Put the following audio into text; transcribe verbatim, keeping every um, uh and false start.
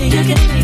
You get me.